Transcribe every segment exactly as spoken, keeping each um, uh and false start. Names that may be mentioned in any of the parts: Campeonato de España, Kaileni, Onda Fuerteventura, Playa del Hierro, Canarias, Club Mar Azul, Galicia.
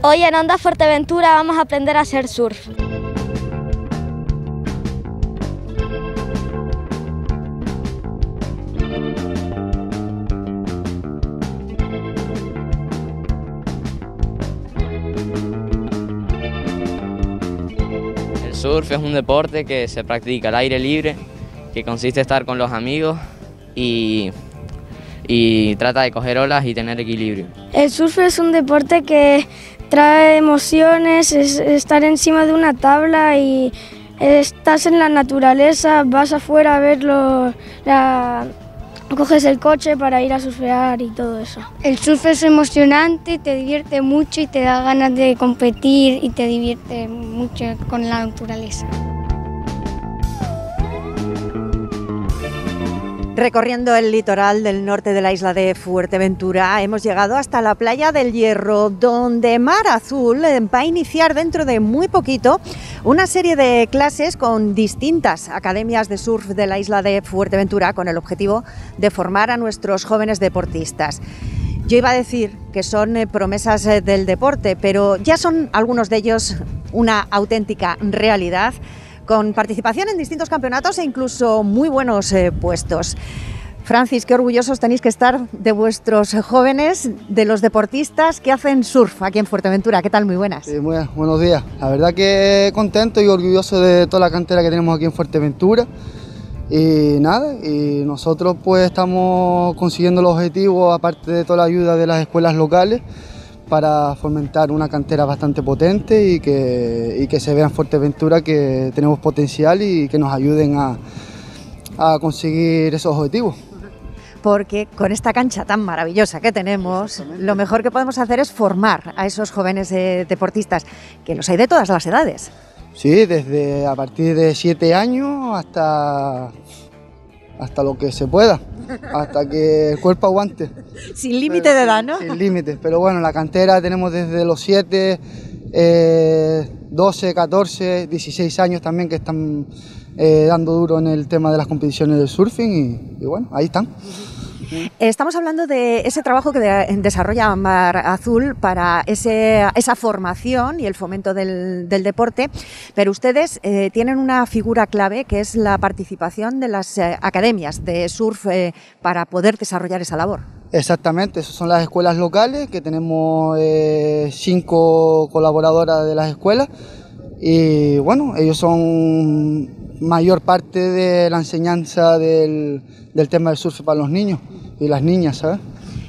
Hoy en Onda Fuerteventura vamos a aprender a hacer surf. El surf es un deporte que se practica al aire libre, que consiste en estar con los amigos y... y trata de coger olas y tener equilibrio. El surf es un deporte que trae emociones, es estar encima de una tabla y estás en la naturaleza, vas afuera a verlo, la, coges el coche para ir a surfear y todo eso. El surf es emocionante, te divierte mucho y te da ganas de competir y te divierte mucho con la naturaleza. Recorriendo el litoral del norte de la isla de Fuerteventura, hemos llegado hasta la Playa del Hierro, donde Mar Azul va a iniciar dentro de muy poquito una serie de clases con distintas academias de surf de la isla de Fuerteventura, con el objetivo de formar a nuestros jóvenes deportistas. Yo iba a decir que son promesas del deporte, pero ya son algunos de ellos una auténtica realidad, con participación en distintos campeonatos e incluso muy buenos eh, puestos. Francis, qué orgullosos tenéis que estar de vuestros jóvenes, de los deportistas que hacen surf aquí en Fuerteventura. ¿Qué tal? Muy buenas. Sí, muy, buenos días. La verdad que contento y orgulloso de toda la cantera que tenemos aquí en Fuerteventura. Y nada, y nosotros pues estamos consiguiendo los objetivos, aparte de toda la ayuda de las escuelas locales, para fomentar una cantera bastante potente y que, y que se vea en Fuerteventura que tenemos potencial y que nos ayuden a, a conseguir esos objetivos. Porque con esta cancha tan maravillosa que tenemos, lo mejor que podemos hacer es formar a esos jóvenes eh, deportistas, que los hay de todas las edades. Sí, desde a partir de siete años hasta... hasta lo que se pueda, hasta que el cuerpo aguante. Sin límite de edad, ¿no? Sin límites, pero bueno, la cantera tenemos desde los siete, eh, doce, catorce, dieciséis años también, que están eh, dando duro en el tema de las competiciones del surfing y, y bueno, ahí están. Estamos hablando de ese trabajo que de, desarrolla Mar Azul para ese, esa formación y el fomento del, del deporte, pero ustedes eh, tienen una figura clave, que es la participación de las eh, academias de surf eh, para poder desarrollar esa labor. Exactamente, esas son las escuelas locales, que tenemos eh, cinco colaboradoras de las escuelas y bueno, ellos son... mayor parte de la enseñanza del, del tema del surf para los niños y las niñas, ¿sabes?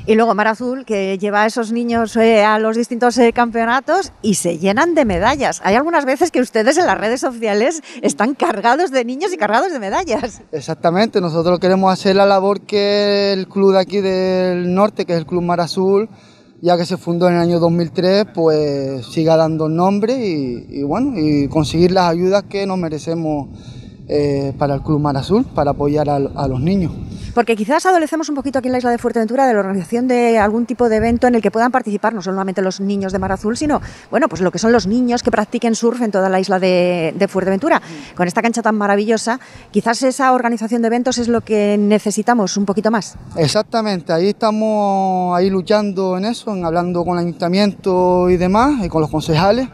Y luego Mar Azul, que lleva a esos niños eh, a los distintos eh, campeonatos y se llenan de medallas. Hay algunas veces que ustedes en las redes sociales están cargados de niños y cargados de medallas. Exactamente, nosotros queremos hacer la labor que el club de aquí del norte, que es el Club Mar Azul, ya que se fundó en el año dos mil tres, pues siga dando nombre y, y bueno, y conseguir las ayudas que nos merecemos Eh, para el Club Mar Azul, para apoyar a, a los niños. Porque quizás adolecemos un poquito aquí en la isla de Fuerteventura de la organización de algún tipo de evento en el que puedan participar no solamente los niños de Mar Azul, sino bueno, pues lo que son los niños que practiquen surf en toda la isla de, de Fuerteventura. Sí. Con esta cancha tan maravillosa, quizás esa organización de eventos es lo que necesitamos un poquito más. Exactamente, ahí estamos ahí luchando en eso, en hablando con el ayuntamiento y demás, y con los concejales,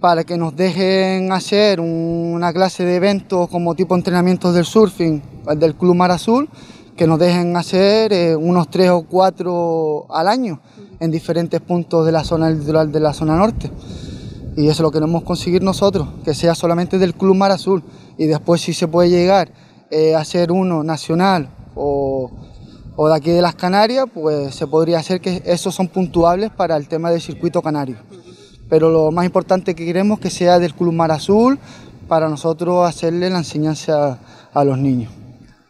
para que nos dejen hacer una clase de eventos como tipo entrenamientos del surfing del Club Mar Azul, que nos dejen hacer eh, unos tres o cuatro al año en diferentes puntos de la zona litoral de la zona norte. Y eso es lo que queremos conseguir nosotros, que sea solamente del Club Mar Azul. Y después si se puede llegar eh, a hacer uno nacional o, o de aquí de las Canarias, pues se podría hacer, que esos son puntuables para el tema del circuito canario. Pero lo más importante que queremos es que sea del Club Mar Azul, para nosotros hacerle la enseñanza a los niños.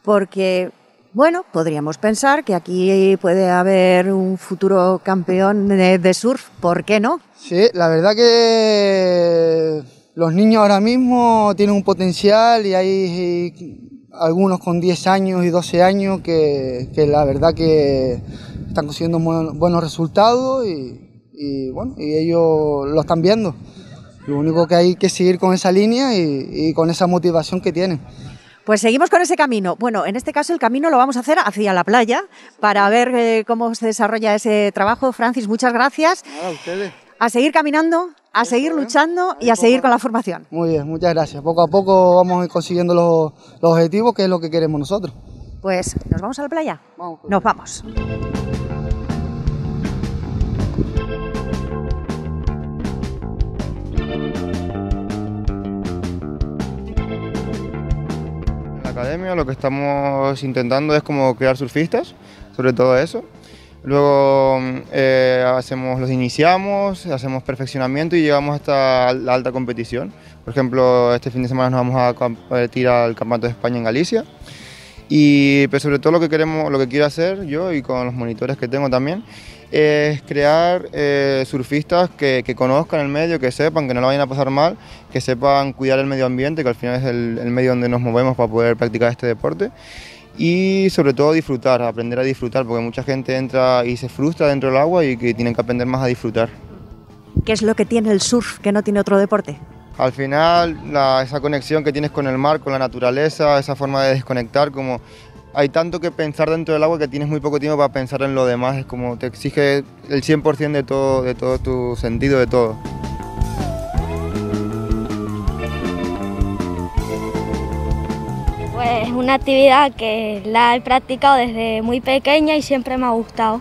Porque, bueno, podríamos pensar que aquí puede haber un futuro campeón de, de surf, ¿por qué no? Sí, la verdad que los niños ahora mismo tienen un potencial y hay y algunos con diez años y doce años que, que la verdad que están consiguiendo buenos resultados y... y bueno, y ellos lo están viendo. Lo único que hay que seguir con esa línea y, y con esa motivación que tienen. Pues seguimos con ese camino. Bueno, en este caso el camino lo vamos a hacer hacia la playa para ver eh, cómo se desarrolla ese trabajo. Francis, muchas gracias. Ah, a ustedes. a seguir caminando, a seguir luchando y a seguir con la formación. Muy bien, muchas gracias. Poco a poco vamos a ir consiguiendo los, los objetivos, que es lo que queremos nosotros. Pues, ¿nos vamos a la playa? Vamos, pues. Nos vamos. En la academia lo que estamos intentando es como crear surfistas, sobre todo eso. Luego eh, hacemos, los iniciamos, hacemos perfeccionamiento y llegamos hasta la alta competición. Por ejemplo, este fin de semana nos vamos a competir al Campeonato de España en Galicia. Y pero sobre todo lo que queremos, lo que quiero hacer yo y con los monitores que tengo también, es crear eh, surfistas que, que conozcan el medio, que sepan, que no lo vayan a pasar mal, que sepan cuidar el medio ambiente, que al final es el, el medio donde nos movemos para poder practicar este deporte. Y sobre todo disfrutar, aprender a disfrutar, porque mucha gente entra y se frustra dentro del agua y que tienen que aprender más a disfrutar. ¿Qué es lo que tiene el surf que no tiene otro deporte? Al final, la, esa conexión que tienes con el mar, con la naturaleza, esa forma de desconectar, como hay tanto que pensar dentro del agua que tienes muy poco tiempo para pensar en lo demás, es como te exige el cien por cien de todo, de todo tu sentido, de todo. Es una actividad que la he practicado desde muy pequeña y siempre me ha gustado.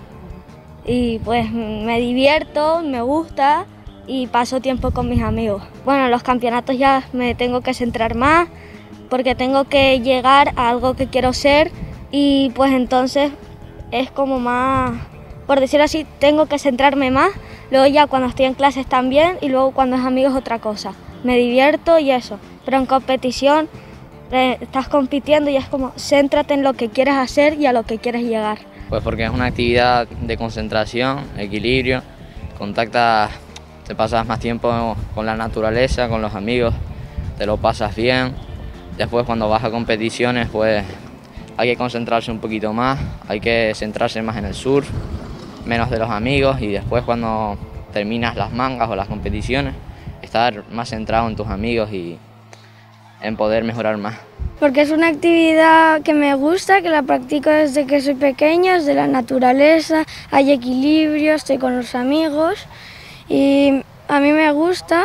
Y pues me divierto, me gusta y paso tiempo con mis amigos. Bueno, en los campeonatos ya me tengo que centrar más porque tengo que llegar a algo que quiero ser y pues entonces es como más, por decirlo así, tengo que centrarme más. Luego ya cuando estoy en clases también y luego cuando es amigos otra cosa. Me divierto y eso, pero en competición estás compitiendo y es como, céntrate en lo que quieres hacer y a lo que quieres llegar. Pues porque es una actividad de concentración, equilibrio, contactas, te pasas más tiempo con la naturaleza, con los amigos, te lo pasas bien. Después cuando vas a competiciones pues hay que concentrarse un poquito más, hay que centrarse más en el surf, menos de los amigos y después cuando terminas las mangas o las competiciones, estar más centrado en tus amigos y en poder mejorar más. Porque es una actividad que me gusta, que la practico desde que soy pequeña, es de la naturaleza, hay equilibrio, estoy con los amigos y a mí me gusta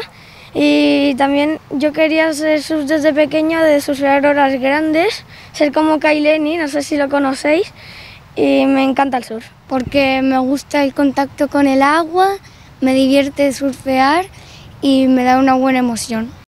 y también yo quería ser surf desde pequeña, de surfear olas grandes, ser como Kaileni, no sé si lo conocéis, y me encanta el surf. Porque me gusta el contacto con el agua, me divierte surfear y me da una buena emoción.